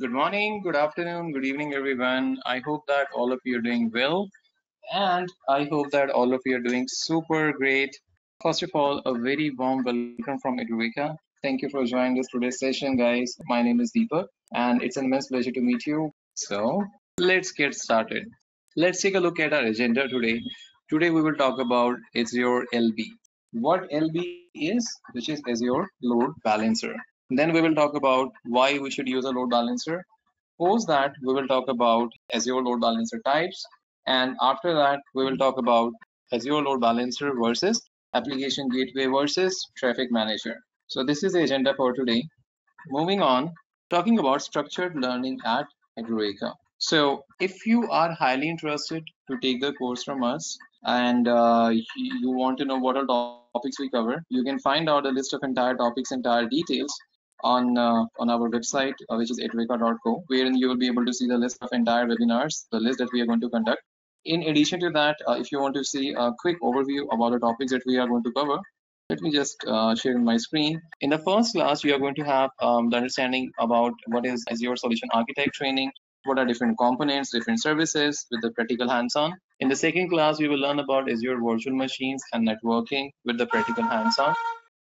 Good morning, good afternoon, good evening, everyone. I hope that all of you are doing well, and I hope that all of you are doing super great. First of all, a very warm welcome from Edureka. Thank you for joining us today's session, guys. My name is Deepak, and it's an immense pleasure to meet you. So let's get started. Let's take a look at our agenda today. Today we will talk about Azure LB. What LB is, which is Azure Load Balancer. Then we will talk about why we should use a load balancer. Post that, we will talk about Azure load balancer types. And after that, we will talk about Azure load balancer versus application gateway versus traffic manager. So this is the agenda for today. Moving on, talking about structured learning at Edureka. So if you are highly interested to take the course from us and you want to know what are topics we cover, you can find out a list of entire topics, entire details on our website, which is edureka.co, wherein you will be able to see the list of entire webinars, the list that we are going to conduct. In addition to that, if you want to see a quick overview about the topics that we are going to cover, let me just share my screen. In the first class, you are going to have the understanding about what is Azure Solution Architect training, what are different components, different services with the practical hands-on. In the second class, we will learn about Azure Virtual Machines and networking with the practical hands-on.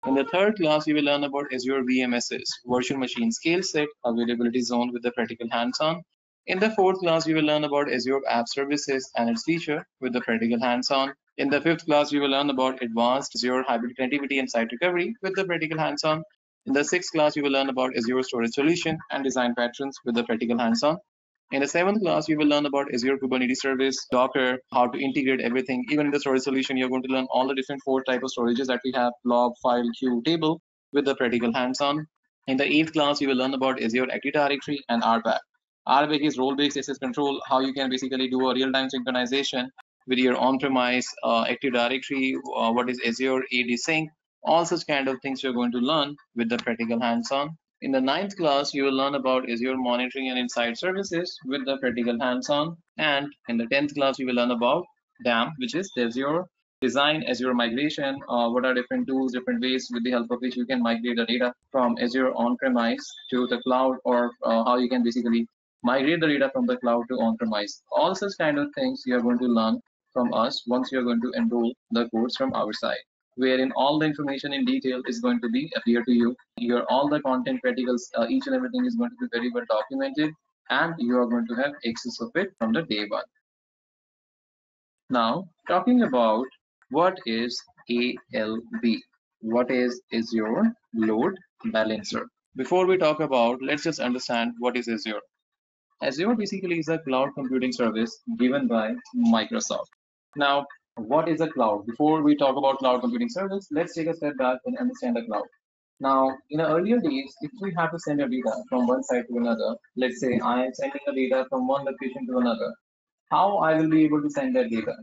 In the third class, we will learn about Azure VMSS, Virtual Machine Scale Set, Availability Zone with the practical hands-on. In the fourth class, we will learn about Azure App Services and its feature with the practical hands-on. In the fifth class, we will learn about Advanced Azure Hybrid Connectivity and Site Recovery with the practical hands-on. In the sixth class, we will learn about Azure Storage Solution and Design Patterns with the practical hands-on. In the seventh class, we will learn about Azure Kubernetes Service, Docker, how to integrate everything. Even in the storage solution, you're going to learn all the different four types of storages that we have, blob, file, queue, table, with the practical hands-on. In the eighth class, we will learn about Azure Active Directory and RBAC. RBAC is role-based access control, how you can basically do a real-time synchronization with your on-premise Active Directory, what is Azure AD Sync, all such kind of things you're going to learn with the practical hands-on. In the ninth class, you will learn about Azure Monitoring and Insight Services with the practical hands-on. And in the 10th class, you will learn about DAM, which is the Azure Design, Azure Migration, what are different tools, different ways with the help of which you can migrate the data from Azure on-premise to the cloud, or how you can basically migrate the data from the cloud to on-premise. All such kind of things you are going to learn from us once you are going to enroll the course from our side, wherein all the information in detail is going to be appear to you. Your all the content practicals, each and everything is going to be very well documented, and you are going to have access of it from the day one. Now, talking about what is ALB, what is your load balancer. Before we talk about, let's just understand what is Azure. Azure basically is a cloud computing service given by Microsoft. Now, what is a cloud? Before we talk about cloud computing service, let's take a step back and understand the cloud. Now, in the earlier days, if we have to send a data from one site to another, let's say I am sending a data from one location to another, how I will be able to send that data?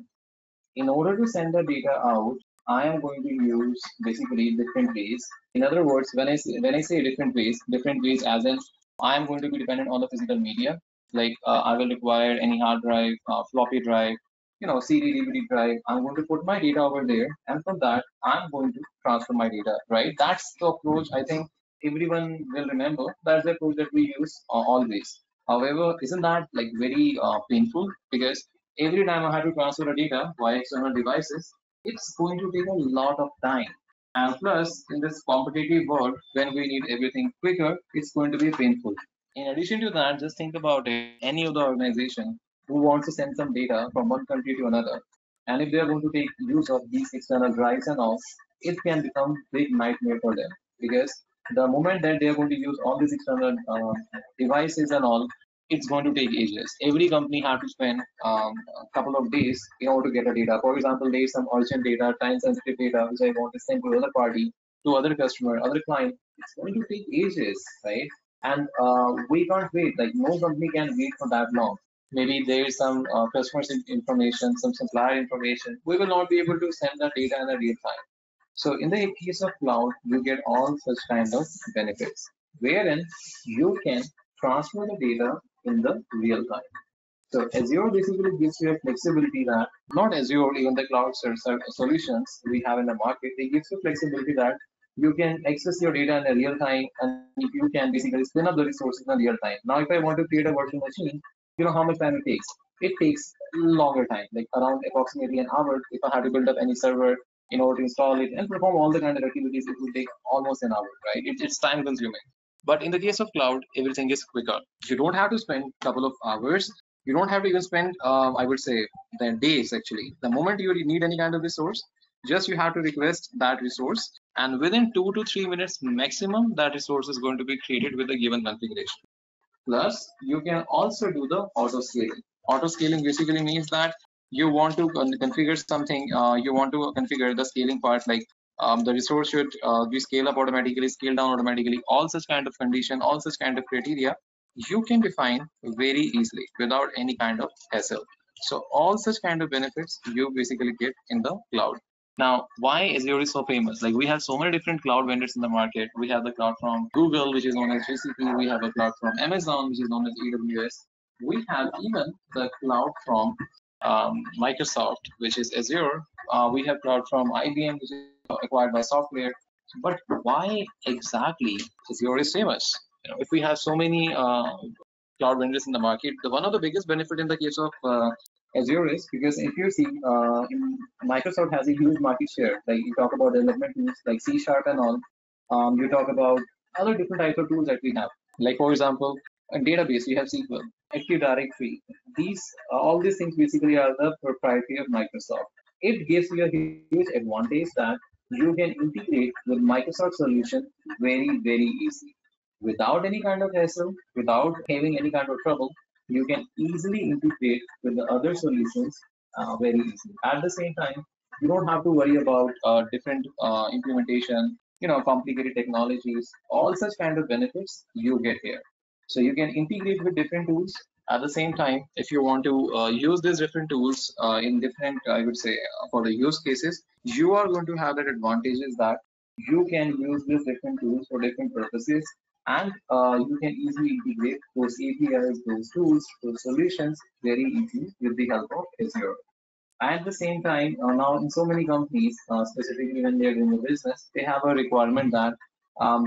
In order to send the data out, I am going to use basically different ways. In other words, when I say different ways as in I am going to be dependent on the physical media, like I will require any hard drive, floppy drive, you know, CD, DVD drive. I'm going to put my data over there, and from that, I'm going to transfer my data, right? That's the approach I think everyone will remember. That's the approach that we use always. However, isn't that like very painful? Because every time I have to transfer a data via external devices, it's going to take a lot of time. And plus, in this competitive world, when we need everything quicker, it's going to be painful. In addition to that, just think about it. Any other organization who wants to send some data from one country to another, and if they are going to take use of these external drives and all, it can become a big nightmare for them, because the moment that they are going to use all these external devices and all, it's going to take ages. Every company has to spend a couple of days in order to get the data. For example, there is some urgent data, time-sensitive data, which I want to send to other party, to other customer, other client. It's going to take ages, right? And we can't wait. Like no company can wait for that long. Maybe there is some customers information, some supplier information. We will not be able to send the data in a real time. So in the case of cloud, you get all such kind of benefits, wherein you can transfer the data in the real time. So Azure basically gives you a flexibility that not Azure, even the cloud solutions we have in the market, they gives you flexibility that you can access your data in a real time, and if you can basically spin up the resources in a real time. Now, if I want to create a virtual machine, you know how much time it takes? It takes longer time, like around approximately an hour. If I had to build up any server in order to install it and perform all the kind of activities, it will take almost an hour, right? It's time consuming. But in the case of cloud, everything is quicker. You don't have to spend a couple of hours. You don't have to even spend, I would say, the days actually. The moment you need any kind of resource, just you have to request that resource, and within 2 to 3 minutes maximum, that resource is going to be created with a given configuration. Plus, you can also do the auto scaling. Auto scaling basically means that you want to configure something, you want to configure the scaling part, like the resource should be scale up automatically, scale down automatically, all such kind of condition, all such kind of criteria, you can define very easily without any kind of hassle. So all such kind of benefits you basically get in the cloud. Now, why Azure is so famous? Like, we have so many different cloud vendors in the market. We have the cloud from Google, which is known as GCP. We have a cloud from Amazon, which is known as AWS. We have even the cloud from Microsoft, which is Azure. We have cloud from IBM, which is acquired by Software. But why exactly Azure is famous? You know, if we have so many cloud vendors in the market, one of the biggest benefit in the case of Azure is, because if you see, Microsoft has a huge market share. Like, you talk about development tools like C-sharp and all. You talk about other different types of tools that we have. Like, for example, a database, you have SQL, Active Directory. All these things basically are the proprietary of Microsoft. It gives you a huge advantage that you can integrate with Microsoft solution very, very easy. Without any kind of hassle, without having any kind of trouble, you can easily integrate with the other solutions very easily. At the same time, you don't have to worry about different implementation, you know, complicated technologies, all such kind of benefits you get here. So you can integrate with different tools. At the same time, if you want to use these different tools in different, I would say, for the use cases, you are going to have that advantages that you can use these different tools for different purposes. And you can easily integrate those APIs, those tools, those solutions very easily with the help of Azure. At the same time, now in so many companies, specifically when they are doing the business, they have a requirement that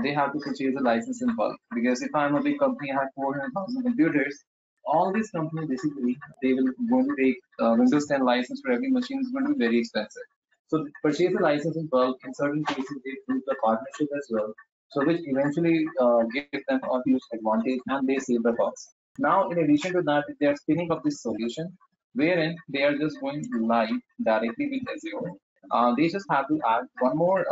they have to purchase a license in bulk. Because if I'm a big company, I have 400,000 computers, all these companies basically, they will going to take Windows 10 license for every machine is going to be very expensive. So purchase a license in bulk, in certain cases, they do the partnership as well. So which eventually gives them a huge advantage and they save the cost. Now, in addition to that, they are spinning up this solution, wherein they are just going live directly with Azure. They just have to add one more,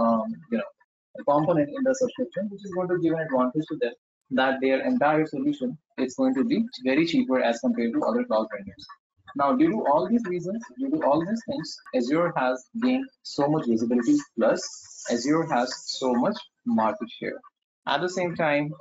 component in the subscription, which is going to give an advantage to them that their entire solution is going to be very cheaper as compared to other cloud vendors. Now, due to all these reasons, due to all these things, Azure has gained so much visibility, plus Azure has so much market share. At the same time,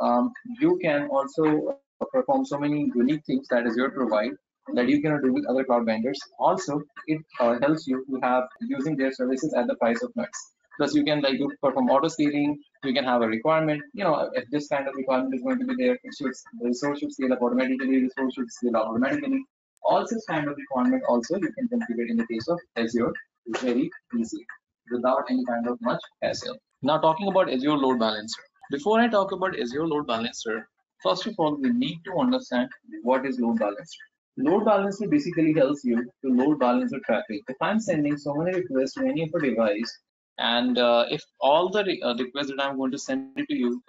you can also perform so many unique things that Azure provides that you cannot do with other cloud vendors. Also, it helps you to have using their services at the price of nuts. Plus, you can perform auto scaling. You can have a requirement. You know, if this kind of requirement is going to be there, the resource should scale up automatically. Resource should scale up automatically. All such kind of requirement also you can configure in the case of Azure very easy without any kind of much hassle. Now, talking about Azure Load Balancer. Before I talk about Azure Load Balancer, first of all, we need to understand what is Load Balancer. Load Balancer basically helps you to load balance the traffic. If I'm sending so many requests to any of a device, and if all the requests that I'm going to send it to you,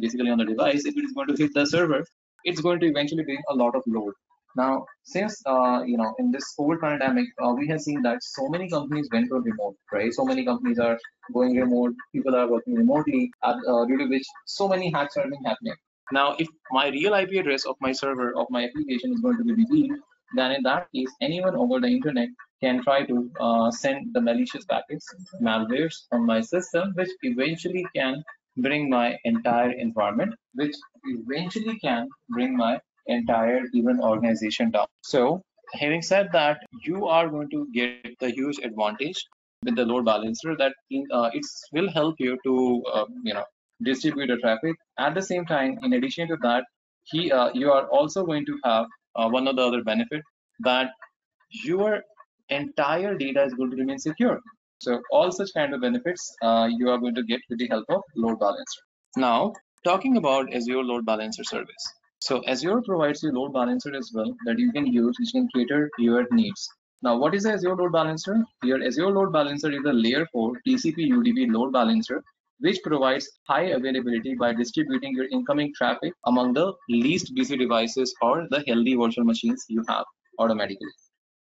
basically on the device, if it's going to hit the server, it's going to eventually bring a lot of load. Now, since, in this COVID pandemic, we have seen that so many companies went to remote, right? So many companies are going remote, people are working remotely, due to which so many hacks are being happening. Now, if my real IP address of my server, of my application is going to be revealed, then in that case, anyone over the internet can try to send the malicious packets, malware from my system, which eventually can bring my entire environment, which eventually can bring my entire even organization down. So having said that, you are going to get the huge advantage with the load balancer that it will help you to distribute the traffic. At the same time, in addition to that, you are also going to have one of the other benefit that your entire data is going to remain secure. So all such kind of benefits you are going to get with the help of load balancer. Now, talking about Azure load balancer service. So Azure provides you load balancer as well that you can use, which can cater to your needs. Now, what is the Azure load balancer? Your Azure load balancer is a layer 4 TCP UDP load balancer, which provides high availability by distributing your incoming traffic among the least busy devices or the healthy virtual machines you have automatically.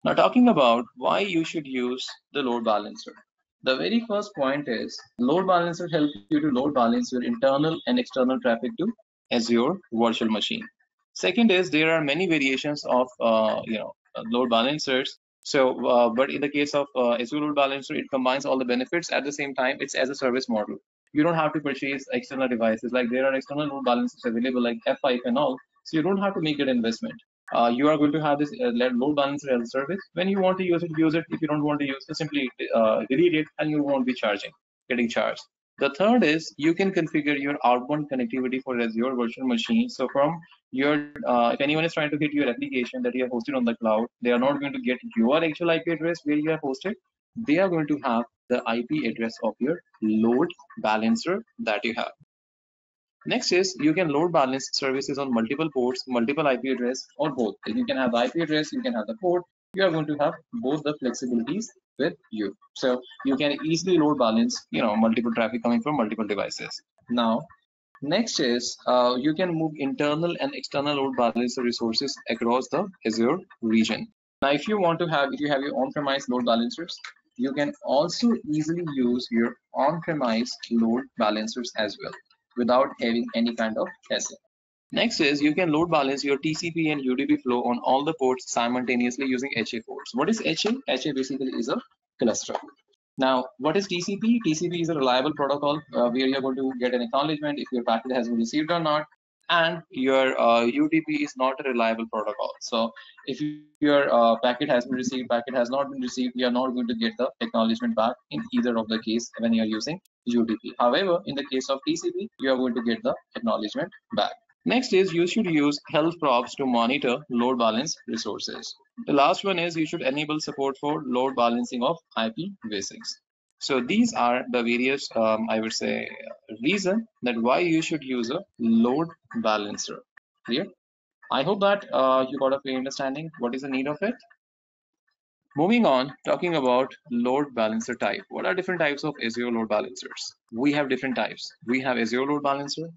Now, talking about why you should use the load balancer. The very first point is load balancer helps you to load balance your internal and external traffic to Azure virtual machine. Second is there are many variations of load balancers. So, but in the case of Azure load balancer, it combines all the benefits at the same time. It's as a service model. You don't have to purchase external devices. Like there are external load balancers available like F5 and all. So you don't have to make that investment. You are going to have this load balancer as a service. When you want to use it, use it. If you don't want to use it, simply delete it and you won't be getting charged. The third is you can configure your outbound connectivity for Azure virtual machine. So from your, if anyone is trying to get your application that you have hosted on the cloud, they are not going to get your actual IP address where you have hosted. They are going to have the IP address of your load balancer that you have. Next is you can load balance services on multiple ports, multiple IP address, or both. If you can have the IP address, you can have the port. You are going to have both the flexibilities with you. So you can easily load balance, multiple traffic coming from multiple devices. Now, next is you can move internal and external load balancer resources across the Azure region. Now, if you have your on-premise load balancers, you can also easily use your on-premise load balancers as well without having any kind of hassle. Next is you can load balance your TCP and UDP flow on all the ports simultaneously using HA ports. What is HA? HA basically is a cluster. Now, what is TCP? TCP is a reliable protocol where you're going to get an acknowledgement if your packet has been received or not. And your UDP is not a reliable protocol. So if your packet has been received, packet has not been received, you are not going to get the acknowledgement back in either of the case when you're using UDP. However, in the case of TCP, you are going to get the acknowledgement back. Next is you should use health props to monitor load balance resources. The last one is you should enable support for load balancing of IP basics. So these are the various, reason that why you should use a load balancer. Clear? I hope that you got a clear understanding what is the need of it. Moving on, talking about load balancer type. What are different types of Azure load balancers? We have different types. We have Azure load balancer.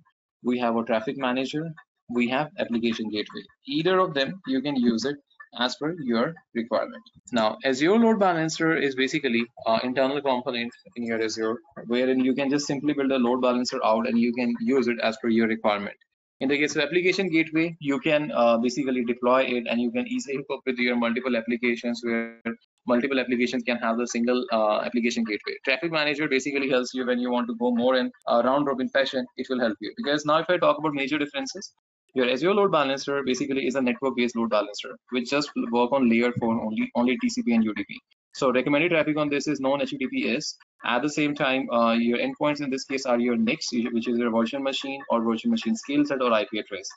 We have a traffic manager, we have application gateway. Either of them, you can use it as per your requirement. Now, Azure load balancer is basically an internal component in your Azure, wherein you can just simply build a load balancer out and you can use it as per your requirement. In the case of application gateway, you can basically deploy it and you can easily hook up with your multiple applications where multiple applications can have the single application gateway. Traffic manager basically helps you when you want to go more in round robin fashion, it will help you. Because now if I talk about major differences, your Azure load balancer basically is a network-based load balancer, which just work on layer 4 only TCP and UDP. So recommended traffic on this is known HTTPS. At the same time, your endpoints in this case are your NICs, which is your virtual machine or virtual machine skill set or IP address.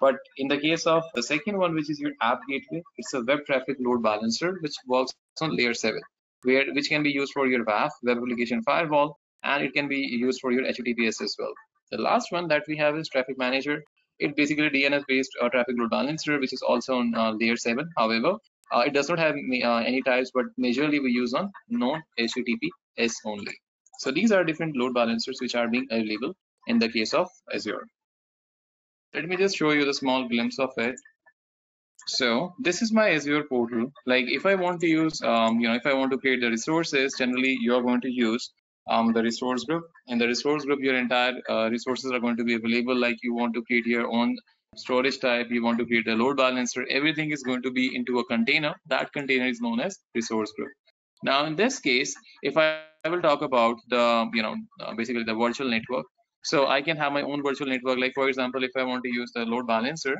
But in the case of the second one, which is your app gateway, it's a web traffic load balancer, which works on layer 7, which can be used for your WAF, web application firewall, and it can be used for your HTTPS as well. The last one that we have is traffic manager. It basically DNS-based traffic load balancer, which is also on layer 7. However, it does not have any types, but majorly we use on known HTTPS only. So these are different load balancers which are being available in the case of Azure. Let me just show you the small glimpse of it. So this is my Azure portal. Like if I want to use, if I want to create the resources, generally you're going to use the resource group. In the resource group, your entire resources are going to be available. Like you want to create your own storage type, you want to create a load balancer, everything is going to be into a container. That container is known as resource group. Now, in this case, if I will talk about the, basically the virtual network. So I can have my own virtual network. Like for example, if I want to use the load balancer,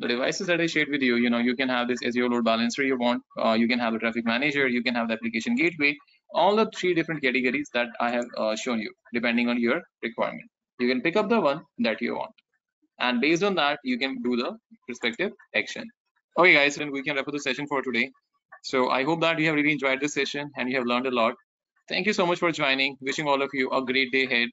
the devices that I shared with you, you can have this Azure load balancer you want, you can have the traffic manager, you can have the application gateway, all the three different categories that I have shown you, depending on your requirement. You can pick up the one that you want. And based on that, you can do the respective action. Okay, guys, then we can wrap up the session for today. So I hope that you have really enjoyed this session and you have learned a lot. Thank you so much for joining. Wishing all of you a great day ahead.